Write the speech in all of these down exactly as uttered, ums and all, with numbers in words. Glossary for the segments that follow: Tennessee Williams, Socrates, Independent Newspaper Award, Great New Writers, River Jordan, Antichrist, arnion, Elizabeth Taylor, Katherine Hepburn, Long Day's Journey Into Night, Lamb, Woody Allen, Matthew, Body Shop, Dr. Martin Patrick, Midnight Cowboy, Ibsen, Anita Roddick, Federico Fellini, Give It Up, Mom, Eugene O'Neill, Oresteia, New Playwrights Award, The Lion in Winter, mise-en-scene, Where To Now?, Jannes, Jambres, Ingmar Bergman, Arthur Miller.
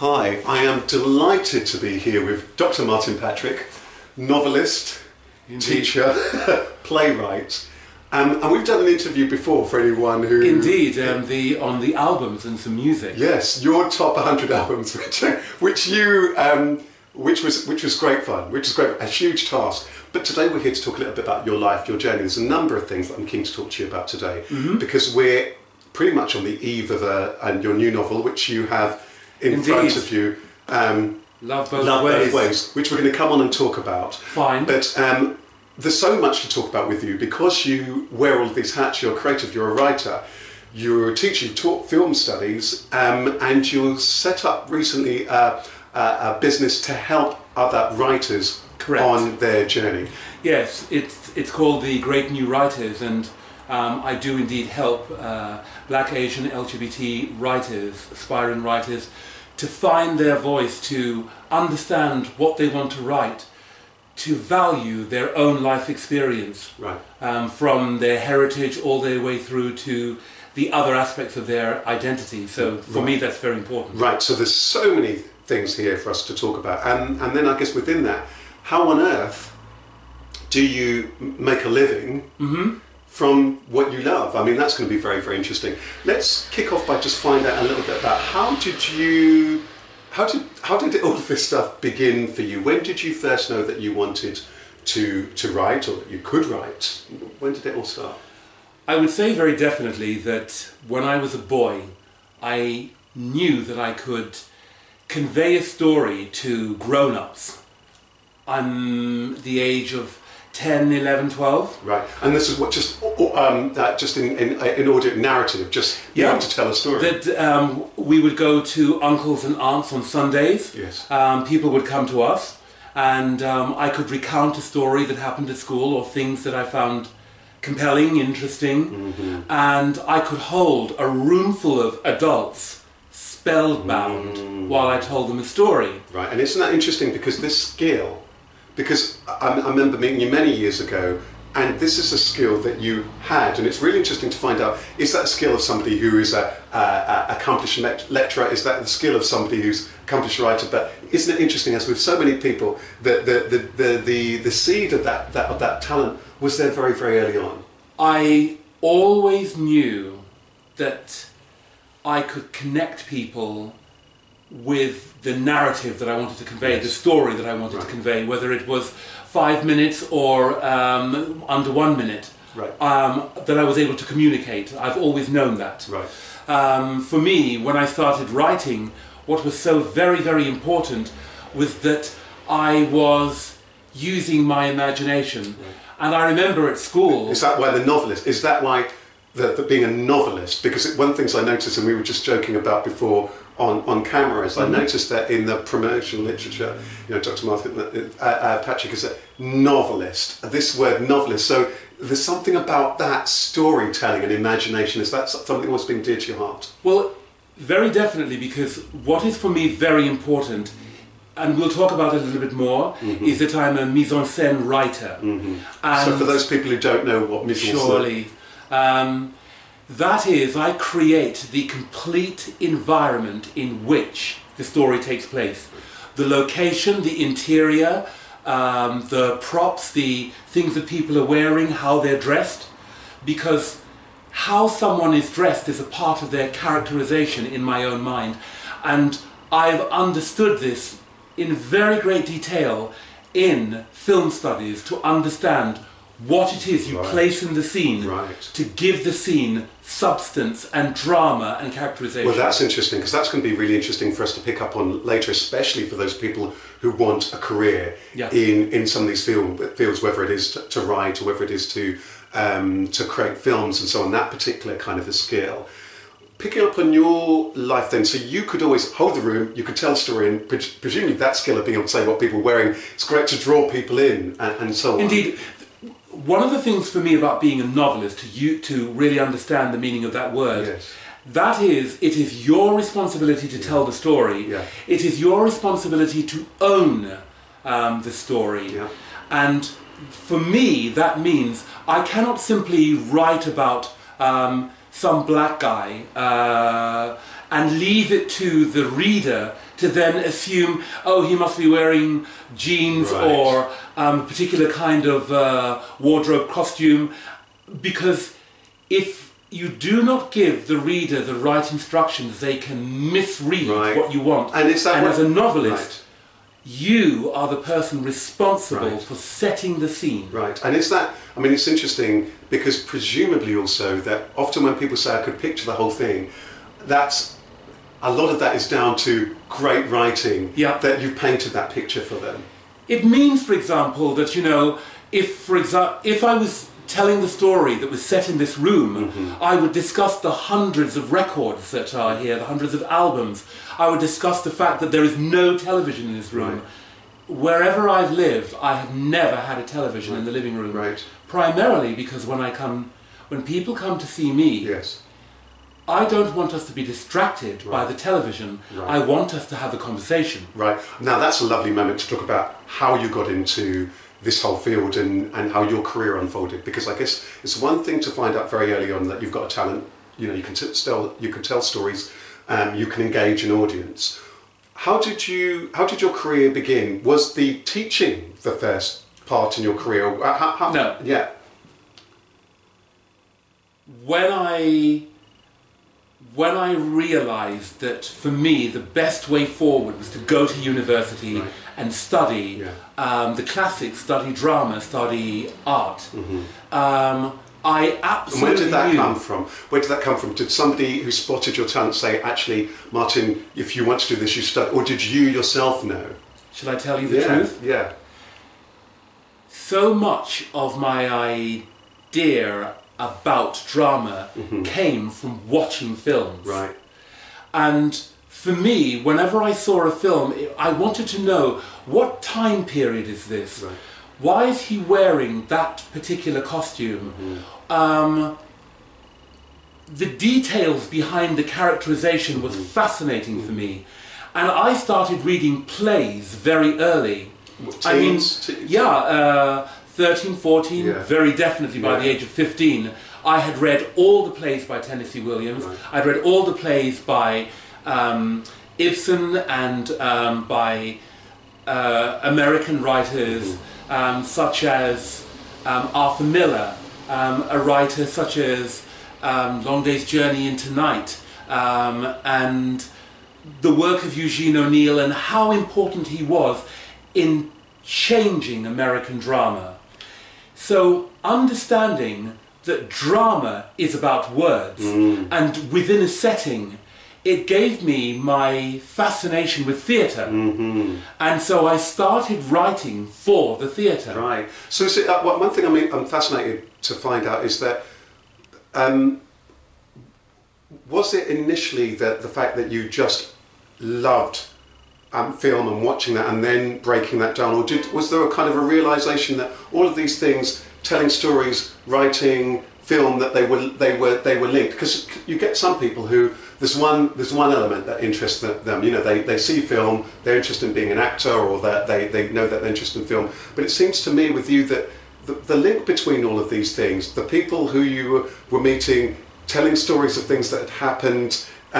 Hi, I am delighted to be here with Doctor Martin Patrick, novelist, Indeed. teacher, playwright. Um, and we've done an interview before for anyone who... Indeed, um, the, on the albums and some music. Yes, your top one hundred albums, which, which you... Um, Which was, which was great fun, which is great, a huge task. But today we're here to talk a little bit about your life, your journey. There's a number of things that I'm keen to talk to you about today, mm-hmm. because we're pretty much on the eve of a, and your new novel, which you have in Indeed. front of you. Um, Love Both Love Ways. Ways, which we're going to come on and talk about. Fine. But um, there's so much to talk about with you, because you wear all of these hats. You're creative, you're a writer, you're a teacher, you taught film studies, um, and you set up recently uh, Uh, a business to help other writers Correct. on their journey. Yes, it's it's called the Great New Writers, and um, I do indeed help uh, Black, Asian, L G B T writers, aspiring writers, to find their voice, to understand what they want to write, to value their own life experience, right. um, from their heritage all the way through to the other aspects of their identity. So for right. me, that's very important. Right, so there's so many things here for us to talk about, and and then I guess within that, how on earth do you make a living mm-hmm. from what you love? I mean, that's going to be very, very interesting. Let's kick off by just find out a little bit about how did you, how did how did all of this stuff begin for you? When did you first know that you wanted to to write, or that you could write? When did it all start? I would say very definitely that when I was a boy, I knew that I could convey a story to grown-ups. I'm the age of ten, eleven, twelve. Right, and this is what just um, that just in, in, in audio narrative, just you yeah. have to tell a story. That um, we would go to uncles and aunts on Sundays. Yes. Um, people would come to us, and um, I could recount a story that happened at school or things that I found compelling, interesting, mm-hmm. and I could hold a room full of adults spellbound mm. while I told them a story. Right, and isn't that interesting, because this skill, because I, I remember meeting you many years ago, and this is a skill that you had, and it's really interesting to find out, is that a skill of somebody who is a, a, a accomplished lecturer, is that the skill of somebody who's accomplished writer? But isn't it interesting, as with so many people, that the, the, the, the, the seed of that, that, of that talent was there very, very early on? I always knew that I could connect people with the narrative that I wanted to convey, yes. the story that I wanted right. to convey, whether it was five minutes or um, under one minute, right. um, that I was able to communicate. I've always known that. Right. Um, for me, when I started writing, what was so very, very important was that I was using my imagination. Right. And I remember at school... Is that why the novelist, is that why... That, that being a novelist, because it, one of the things I noticed, and we were just joking about before on, on camera, is mm-hmm. I noticed that in the promotional literature, you know, Doctor Martin uh, uh, Patrick is a novelist, this word novelist, so there's something about that storytelling and imagination. Is that something that's been dear to your heart? Well, very definitely, because what is for me very important, and we'll talk about it a little bit more, mm-hmm. is that I'm a mise-en-scene writer. Mm-hmm. And so for those people who don't know what mise-en-scene is... Surely. Um, that is, I create the complete environment in which the story takes place. The location, the interior, um, the props, the things that people are wearing, how they're dressed, because how someone is dressed is a part of their characterization in my own mind. And I've understood this in very great detail in film studies to understand what it is you right. place in the scene right. to give the scene substance and drama and characterization. Well, that's interesting, because that's going to be really interesting for us to pick up on later, especially for those people who want a career yeah. in, in some of these field, fields, whether it is to, to write or whether it is to, um, to create films and so on, that particular kind of a skill. Picking up on your life then, so you could always hold the room, you could tell a story, and pre presumably that skill of being able to say what people are wearing, it's great to draw people in and, and so on. Indeed. One of the things for me about being a novelist, to you to really understand the meaning of that word, yes. that is, it is your responsibility to yeah. tell the story. Yeah. It is your responsibility to own um, the story. Yeah. And for me, that means I cannot simply write about um, some black guy uh, and leave it to the reader to then assume, oh, he must be wearing jeans right. or um, a particular kind of uh, wardrobe costume, because if you do not give the reader the right instructions, they can misread right. what you want. And, is that and what, as a novelist, right. you are the person responsible right. for setting the scene. Right, and it's that, I mean, it's interesting because presumably also that often when people say I could picture the whole thing, that's, a lot of that is down to great writing, yeah. that you've painted that picture for them. It means, for example, that, you know, if, for example, if I was telling the story that was set in this room, mm-hmm. I would discuss the hundreds of records that are here, the hundreds of albums. I would discuss the fact that there is no television in this room. Right. Wherever I've lived, I have never had a television right. in the living room. Right. Primarily because when I come, when people come to see me, yes. I don't want us to be distracted right. by the television. Right. I want us to have a conversation. Right. Now that's a lovely moment to talk about how you got into this whole field and, and how your career unfolded, because I guess it's one thing to find out very early on that you've got a talent, you know, you can tell, you can tell stories, um, you can engage an audience. How did you, how did your career begin? Was the teaching the first part in your career? How, how, no. Yeah. When I, when I realised that for me the best way forward was to go to university right. and study yeah. um, the classics, study drama, study art, mm-hmm. um, I absolutely and where did that knew. come from? Where did that come from? Did somebody who spotted your talent say, actually, Martin, if you want to do this, you study, or did you yourself know? Should I tell you the yeah. truth? Yeah. So much of my idea about drama mm-hmm. came from watching films. Right. And for me, whenever I saw a film, I wanted to know, what time period is this? Right. Why is he wearing that particular costume? Mm-hmm. Um, the details behind the characterization was mm-hmm. fascinating mm-hmm. for me. And I started reading plays very early. What, I teens? mean, teens? yeah. Uh, thirteen, fourteen, yeah. very definitely by yeah. the age of fifteen, I had read all the plays by Tennessee Williams, right. I'd read all the plays by um, Ibsen and um, by uh, American writers mm-hmm. um, such as um, Arthur Miller, um, a writer such as um, Long Day's Journey Into Night, um, and the work of Eugene O'Neill and how important he was in changing American drama. So understanding that drama is about words mm. and within a setting, it gave me my fascination with theatre. Mm-hmm. And so I started writing for the theatre. Right. So, so uh, one thing I mean, I'm fascinated to find out is that um, was it initially that the fact that you just loved Um, film and watching that and then breaking that down, or did, was there a kind of a realization that all of these things, telling stories, writing, film, that they were they were they were linked? Because you get some people who there's one there's one element that interests them. You know, they they see film, they're interested in being an actor, or that they they know that they're interested in film. But it seems to me with you that the, the link between all of these things, the people who you were meeting, telling stories of things that had happened,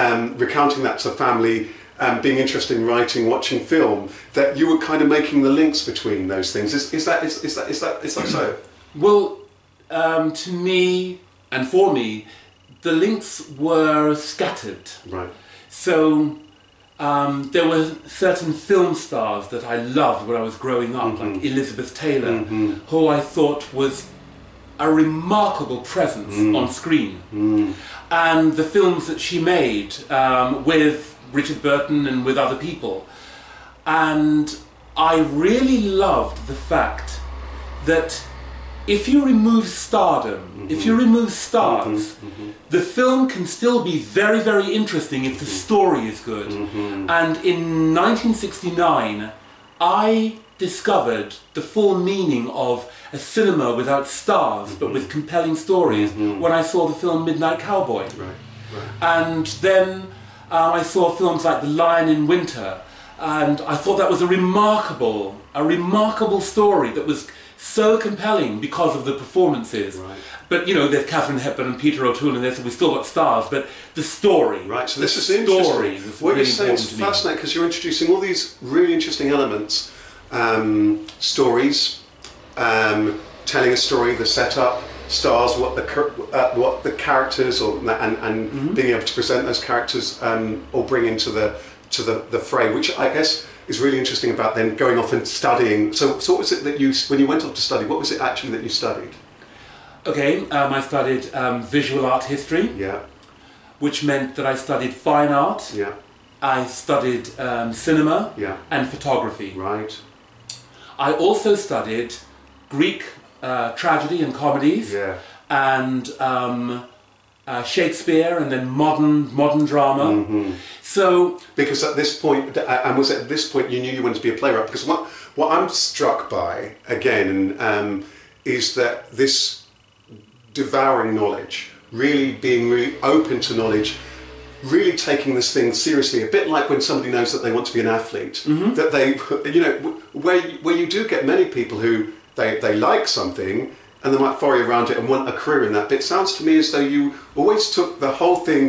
um, recounting that to family. Um, being interested in writing, watching film, that you were kind of making the links between those things. Is, is that is, is that is that is that so? Well, um, to me and for me, the links were scattered. Right. So um, there were certain film stars that I loved when I was growing up, mm-hmm. like Elizabeth Taylor, mm-hmm. who I thought was a remarkable presence mm. on screen, mm. and the films that she made um, with Richard Burton and with other people. And I really loved the fact that if you remove stardom, mm-hmm. if you remove stars, mm-hmm. Mm-hmm. the film can still be very, very interesting if the story is good. Mm-hmm. And in nineteen sixty-nine, I discovered the full meaning of a cinema without stars, mm-hmm. but with compelling stories, mm-hmm. when I saw the film Midnight Cowboy. Right. Right. And then Um, I saw films like The Lion in Winter, and I thought that was a remarkable, a remarkable story that was so compelling because of the performances. Right. But you know, there's Katherine Hepburn and Peter O'Toole and there, so we still got stars, but the story. Right, so this is story interesting. Is what really you're saying is fascinating because you're introducing all these really interesting elements, um, stories, um, telling a story, the setup, stars, what the uh, what the characters, or and, and mm-hmm. being able to present those characters um, or bring into the to the, the fray, which I guess is really interesting about then going off and studying. So, so what was it that you, when you went off to study, what was it actually that you studied? Okay, um, I studied um, visual art history, yeah, which meant that I studied fine art, yeah, I studied um, cinema, yeah, and photography. Right. I also studied Greek uh, tragedy and comedies, yeah, and um, Uh, Shakespeare, and then modern modern drama. Mm-hmm. So, because at this point, and was it at this point you knew you wanted to be a playwright? Because what what I'm struck by again um, is that this devouring knowledge, really being really open to knowledge, really taking this thing seriously. A bit like when somebody knows that they want to be an athlete, mm-hmm. that they, you know, where where you do get many people who they they like something, and they might foray around it and want a career in that. But it sounds to me as though you always took the whole thing,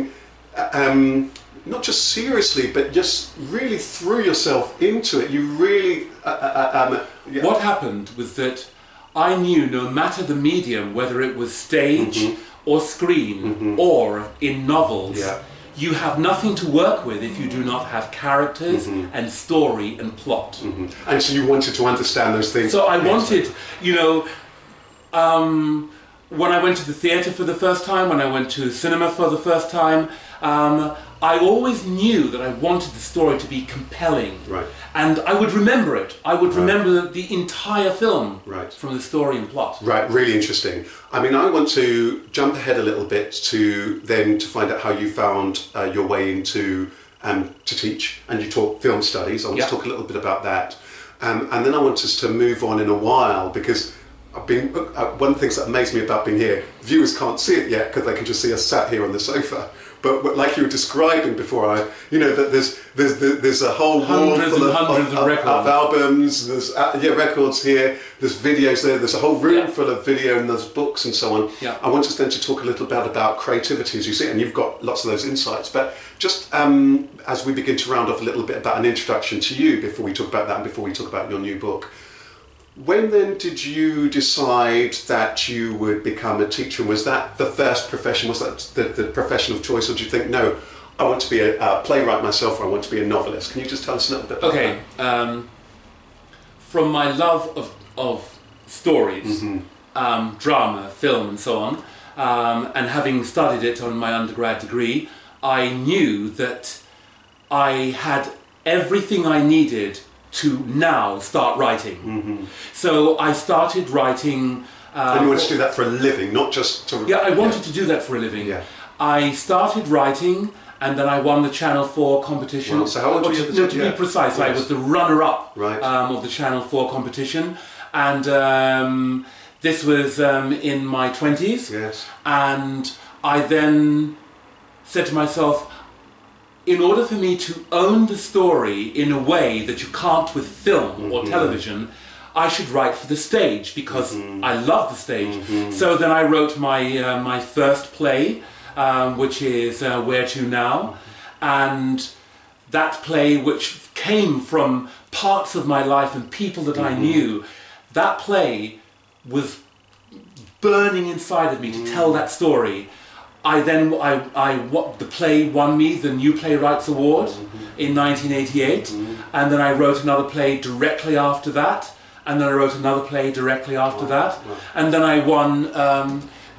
um, not just seriously, but just really threw yourself into it. You really... Uh, uh, um, yeah. What happened was that I knew no matter the medium, whether it was stage mm-hmm. or screen mm-hmm. or in novels, yeah. you have nothing to work with if you do not have characters mm-hmm. and story and plot. Mm-hmm. And so you wanted to understand those things. So I wanted, you know... Um, when I went to the theatre for the first time, when I went to cinema for the first time, um, I always knew that I wanted the story to be compelling. Right. And I would remember it. I would right. remember the entire film right. from the story and plot. Right, really interesting. I mean, I want to jump ahead a little bit to then to find out how you found uh, your way into um, to teach, and you taught film studies. I want yep. to talk a little bit about that. Um, and then I want us to move on in a while because I've been, uh, one of the things that amazed me about being here, viewers can't see it yet because they can just see us sat here on the sofa. But, but like you were describing before, I, you know, that there's there's there's a whole wall full of, of, of, of albums, there's uh, yeah records here, there's videos there, there's a whole room yeah. full of video and there's books and so on. Yeah. I want us then to talk a little bit about creativity as you see, and you've got lots of those insights. But just um, as we begin to round off a little bit about an introduction to you before we talk about that and before we talk about your new book. When then did you decide that you would become a teacher? Was that the first profession? Was that the, the profession of choice? Or do you think, no, I want to be a, a playwright myself, or I want to be a novelist? Can you just tell us a little bit about okay. that? Um, from my love of, of stories, mm-hmm. um, drama, film and so on, um, and having studied it on my undergrad degree, I knew that I had everything I needed to now start writing. Mm-hmm. So I started writing... Um, and you wanted to do that for a living, not just to... Yeah, I wanted yeah. to do that for a living. Yeah. I started writing and then I won the Channel four competition. Well, so how old were you? No, to yeah. be precise, I was the runner-up right. um, of the Channel four competition. And um, this was um, in my twenties. Yes. And I then said to myself, in order for me to own the story in a way that you can't with film or mm-hmm. television, I should write for the stage because mm-hmm. I love the stage. Mm-hmm. So then I wrote my, uh, my first play, um, which is uh, Where To Now? And that play, which came from parts of my life and people that mm-hmm. I knew, that play was burning inside of me mm-hmm. to tell that story. I then, I, I, what, the play won me the New Playwrights Award mm-hmm. in nineteen eighty-eight, mm-hmm. and then I wrote another play directly after that, and then I wrote another play directly after wow. that, wow. and then I won um,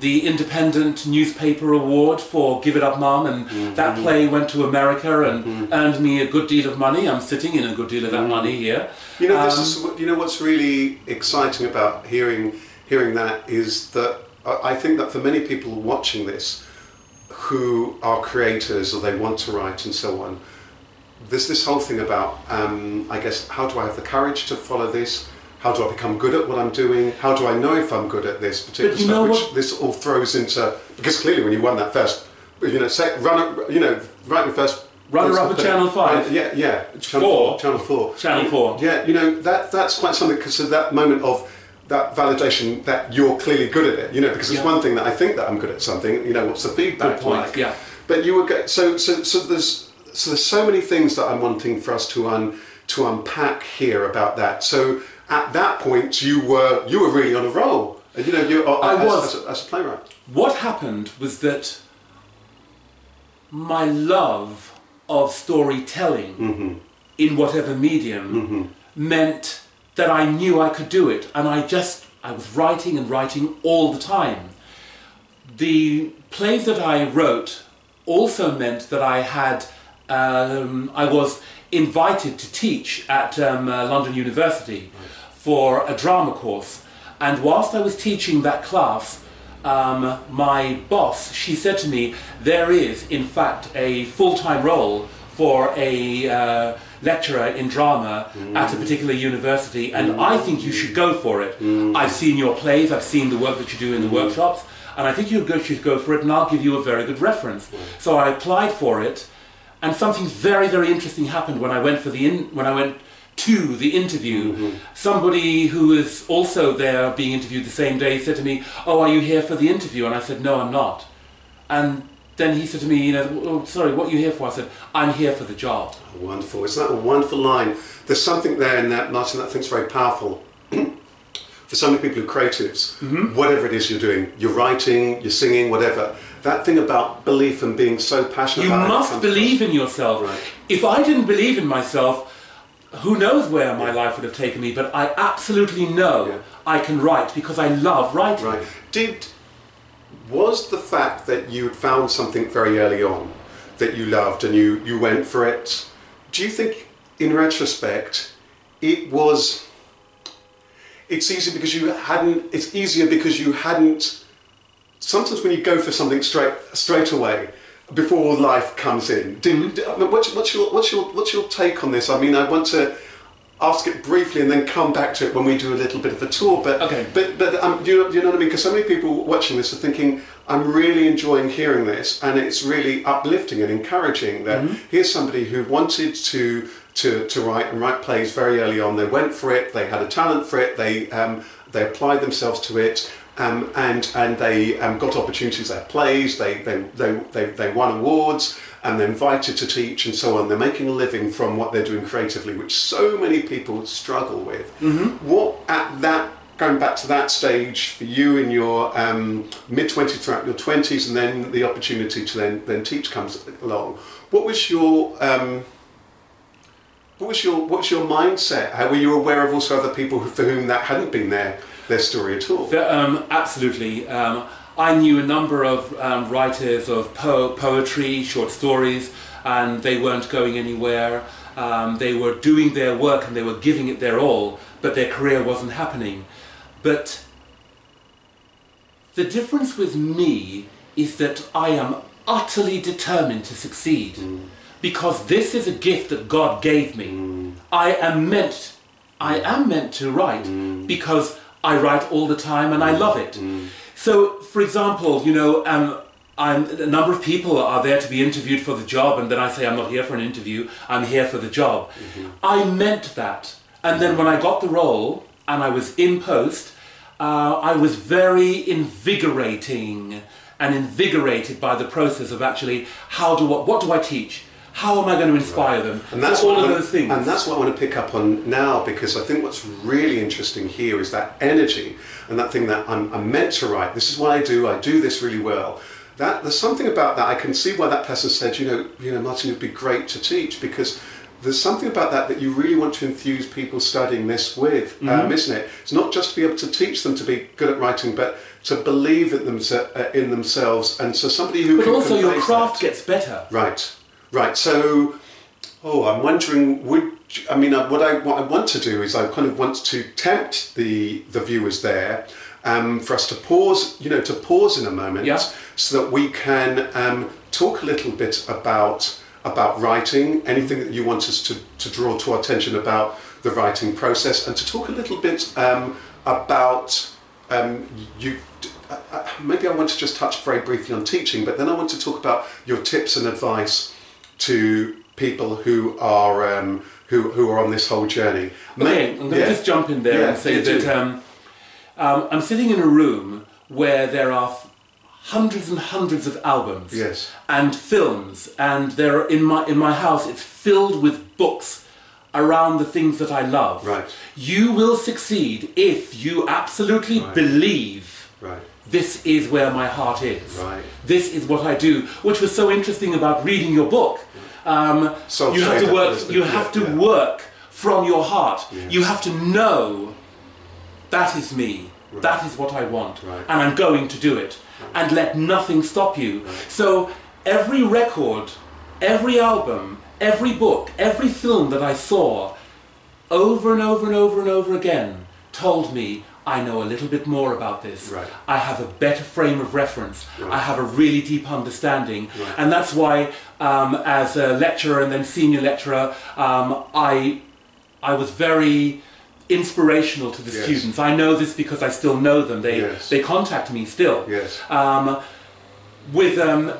the Independent Newspaper Award for Give It Up, Mom, and mm-hmm. that play went to America and mm-hmm. earned me a good deal of money. I'm sitting in a good deal of that mm-hmm. money here. You know, this um, is, you know, what's really exciting about hearing, hearing that is that I think that for many people watching this, who are creators or they want to write and so on. There's this whole thing about, um, I guess, how do I have the courage to follow this? How do I become good at what I'm doing? How do I know if I'm good at this particular stuff? Which this all throws into, because clearly when you won that first, you know, say, runner, you know, right in first. Runner-up at Channel five. Yeah, yeah. Channel four. Channel four. Channel four. Yeah, you know, that that's quite something, because of that moment of, that validation that you're clearly good at it, you know, because it's yeah. one thing that I think that I'm good at something, you know, what's the feedback point, like? Yeah. But you would get, so, so, so there's, so there's so many things that I'm wanting for us to un, to unpack here about that. So at that point you were, you were really on a roll. And you know, you, uh, I as, was. As a, as a playwright. What happened was that my love of storytelling mm-hmm. in whatever medium mm-hmm. meant that I knew I could do it, and I just, I was writing and writing all the time. The plays that I wrote also meant that I had, um, I was invited to teach at um, uh, London University for a drama course, and whilst I was teaching that class, um, my boss, she said to me, there is in fact a full-time role for a uh, lecturer in drama mm. at a particular university, and mm. I think you should go for it. Mm. I've seen your plays, I've seen the work that you do in the mm. workshops, and I think you should go for it, and I'll give you a very good reference. Mm. So I applied for it, and something very, very interesting happened when I went for the in, when I went to the interview. Mm-hmm. Somebody who was also there being interviewed the same day said to me, "Oh, are you here for the interview?" And I said, "No, I'm not." And then he said to me, you know, oh, sorry, what are you here for? I said, I'm here for the job. Oh, wonderful. Isn't that a wonderful line? There's something there in that, Martin, that I think's very powerful. For so many people who are creatives, mm-hmm. whatever it is you're doing, you're writing, you're singing, whatever, that thing about belief and being so passionate you about it. You must believe in yourself. Right. If I didn't believe in myself, who knows where my yeah. life would have taken me, but I absolutely know yeah. I can write because I love writing. Right. Did... Was the fact that you had found something very early on that you loved and you, you went for it, do you think, in retrospect, it was, it's easy because you hadn't, it's easier because you hadn't, sometimes when you go for something straight, straight away, before life comes in, did, did, I mean, what's, what's, your, what's, your, what's your take on this? I mean, I want to ask it briefly and then come back to it when we do a little bit of a tour. But okay. but but um, do you, do you know what I mean? Because so many people watching this are thinking, I'm really enjoying hearing this, and it's really uplifting and encouraging that mm-hmm. here's somebody who wanted to to to write and write plays very early on. They went for it. They had a talent for it. They um, they applied themselves to it. Um, and and they um, got opportunities at plays, they they, they they they won awards, and they're invited to teach and so on. They're making a living from what they're doing creatively, which so many people struggle with. Mm-hmm. What at that, going back to that stage for you in your um, mid twenties, throughout your twenties, and then the opportunity to then then teach comes along. What was your um, what was your what was your mindset? How were you aware of also other people who, for whom that hadn't been there? Their story at all? The, um, absolutely. Um, I knew a number of um, writers of po poetry, short stories, and they weren't going anywhere. Um, they were doing their work and they were giving it their all, but their career wasn't happening. But the difference with me is that I am utterly determined to succeed, mm. because this is a gift that God gave me. Mm. I am meant, I am meant to write, mm. because I write all the time and I love it. Mm. So, for example, you know, um, I'm, a number of people are there to be interviewed for the job, and then I say, I'm not here for an interview, I'm here for the job. Mm-hmm. I meant that. And mm-hmm. then when I got the role and I was in post, uh, I was very invigorating and invigorated by the process of actually, how do I, what do I teach? How am I going to inspire right. them? And that's all of those things. And that's what I want to pick up on now, because I think what's really interesting here is that energy and that thing that I'm, I'm meant to write. This is what I do. I do this really well. That there's something about that. I can see why that person said, you know, you know, Martin, it'd be great to teach, because there's something about that that you really want to infuse people studying this with, mm-hmm. um, isn't it? It's not just to be able to teach them to be good at writing, but to believe in, them, uh, in themselves. And so somebody who but can also your craft that. Gets better, right? Right, so, oh, I'm wondering, would, I mean, what I, what I want to do is I kind of want to tempt the, the viewers there um, for us to pause, you know, to pause in a moment yeah. so that we can um, talk a little bit about, about writing, anything that you want us to, to draw to our attention about the writing process, and to talk a little bit um, about um, you. Uh, maybe I want to just touch very briefly on teaching, but then I want to talk about your tips and advice to people who are um, who who are on this whole journey. May, okay, I'm going yeah. to just jump in there yeah, and say that um, Um, I'm sitting in a room where there are hundreds and hundreds of albums, yes, and films, and there are, in my in my house it's filled with books around the things that I love. Right. You will succeed if you absolutely right. believe. Right. This is where my heart is. Right. This is what I do, which was so interesting about reading your book. Um, so you have to work. You have to yeah. work from your heart. Yes. You have to know that is me. Right. That is what I want, right. and I'm going to do it. Right. And let nothing stop you. Right. So every record, every album, every book, every film that I saw, over and over and over and over again, told me, I know a little bit more about this. Right. I have a better frame of reference. Right. I have a really deep understanding. Right. And that's why, um, as a lecturer and then senior lecturer, um, I, I was very inspirational to the yes. students. I know this because I still know them. They yes. they contact me still. Yes. Um, with um,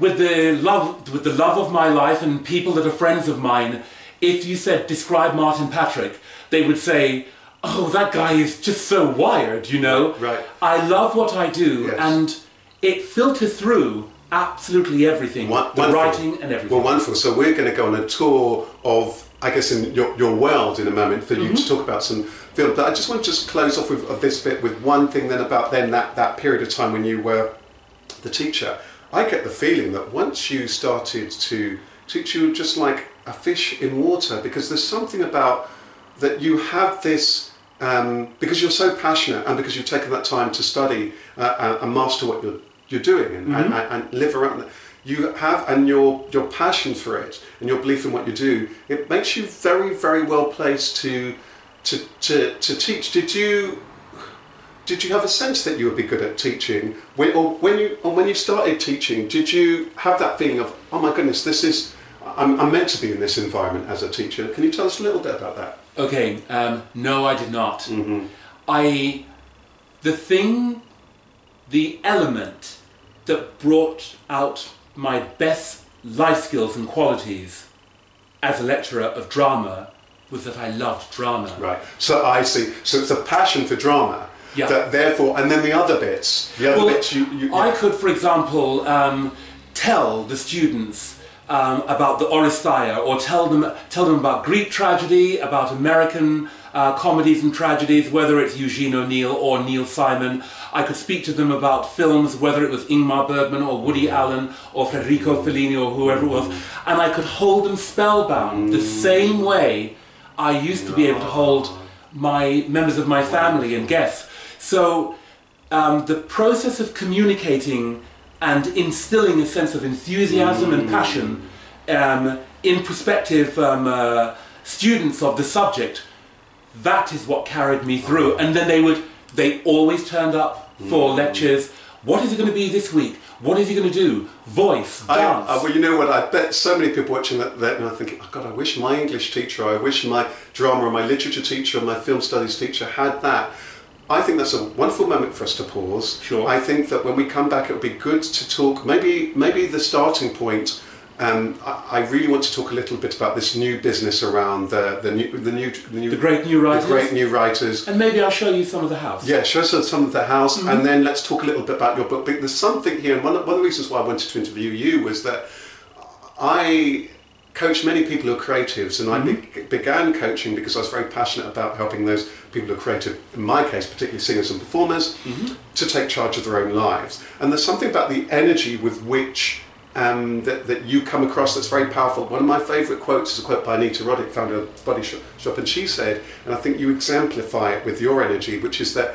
with the love with the love of my life and people that are friends of mine. If you said describe Martin Patrick, they would say, "Oh, that guy is just so wired," you know. Right. I love what I do, yes. and it filters through absolutely everything, one, the wonderful. writing and everything. Well, wonderful. So we're going to go on a tour of, I guess, in your, your world in a moment for you mm-hmm. to talk about some film. But I just want to just close off with of this bit with one thing then about then that, that period of time when you were the teacher. I get the feeling that once you started to teach, you were just like a fish in water, because there's something about that you have this, um, because you're so passionate and because you've taken that time to study uh, and master what you're, you're doing and, mm-hmm. and, and live around that. You have, and your your passion for it and your belief in what you do, it makes you very, very well placed to to to, to teach. Did you did you have a sense that you would be good at teaching? When, or when you or when you started teaching, did you have that feeling of, oh my goodness, this is I'm, I'm meant to be in this environment as a teacher? Can you tell us a little bit about that? Okay, um, no, I did not. Mm-hmm. I the thing, the element that brought out my best life skills and qualities as a lecturer of drama was that I loved drama. Right, so I see. So it's a passion for drama. Yeah. That therefore, and then the other bits, the other well, bits you... you yeah. I could, for example, um, tell the students um, about the Oresteia, or tell them, tell them about Greek tragedy, about American uh, comedies and tragedies, whether it's Eugene O'Neill or Neil Simon. I could speak to them about films, whether it was Ingmar Bergman or Woody Allen or Federico Fellini or whoever it was, and I could hold them spellbound the same way I used to be able to hold my members of my family and guests. So um, the process of communicating and instilling a sense of enthusiasm and passion um, in prospective um, uh, students of the subject, that is what carried me through. And then they would They always turned up for mm. lectures. What is it going to be this week? What is he going to do? Voice, dance. I, uh, well, you know what? I bet so many people watching that, that and I think, oh God, I wish my English teacher, I wish my drama or my literature teacher or my film studies teacher had that. I think that's a wonderful moment for us to pause. Sure. I think that when we come back, it would be good to talk. Maybe, maybe the starting point. Um, I, I really want to talk a little bit about this new business around the the new the new the, new, the Great New Writers. The Great New Writers. And maybe I'll show you some of the house. Yeah, show us some of the house, mm-hmm. and then let's talk a little bit about your book. But there's something here, and one of, one of the reasons why I wanted to interview you was that I coach many people who are creatives, and mm-hmm. I be, began coaching because I was very passionate about helping those people who are creative, in my case, particularly singers and performers, mm-hmm. to take charge of their own lives. And there's something about the energy with which Um, that, that you come across that's very powerful. One of my favourite quotes is a quote by Anita Roddick, founder of Body Shop, and she said, and I think you exemplify it with your energy, which is that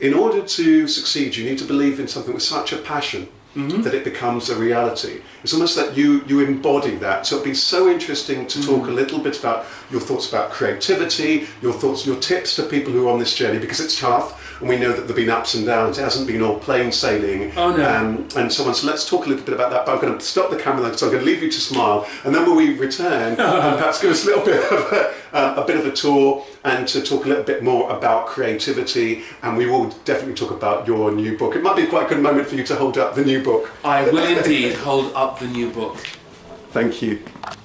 in order to succeed, you need to believe in something with such a passion mm-hmm. that it becomes a reality. It's almost that you, you embody that. So it'd be so interesting to talk mm-hmm. a little bit about your thoughts about creativity, your thoughts, your tips to people who are on this journey, because it's tough. And we know that there have been ups and downs. It hasn't been all plain sailing. Oh, no. um, and so on. So let's talk a little bit about that. But I'm going to stop the camera though, so I'm going to leave you to smile. And then when we return, perhaps give us a little bit of a, uh, a bit of a tour and to talk a little bit more about creativity. And we will definitely talk about your new book. It might be quite a good moment for you to hold up the new book. I will indeed hold up the new book. Thank you.